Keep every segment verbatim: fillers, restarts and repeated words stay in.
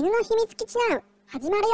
犬の秘密基地ナウ始まるよ。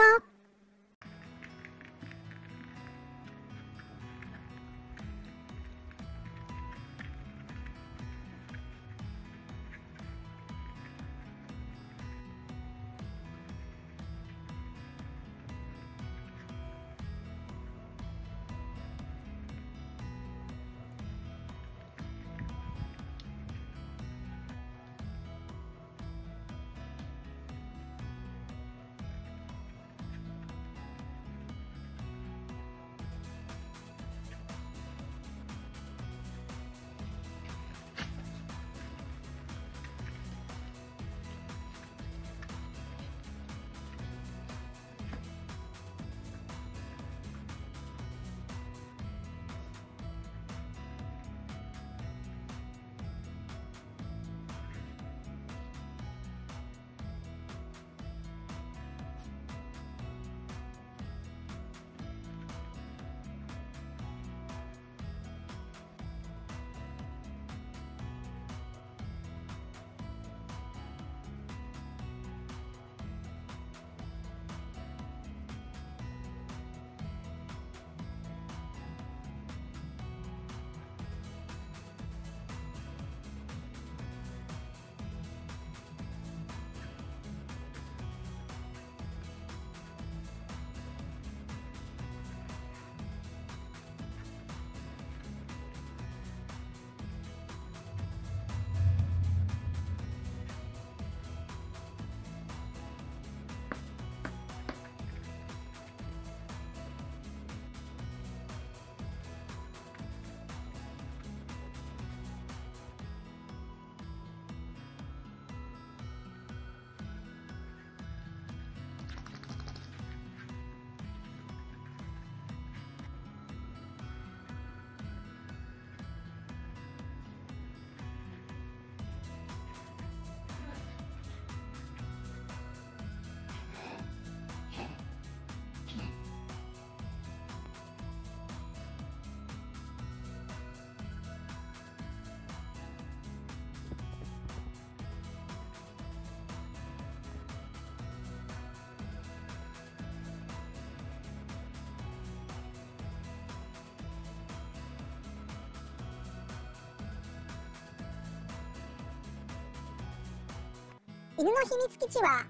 犬の秘密基地は、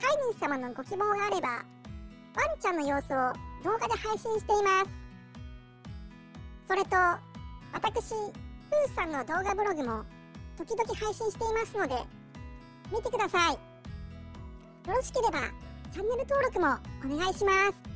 飼い主様のご希望があれば、ワンちゃんの様子を動画で配信しています。それと、私、ふうさんの動画ブログも時々配信していますので、見てください。よろしければ、チャンネル登録もお願いします。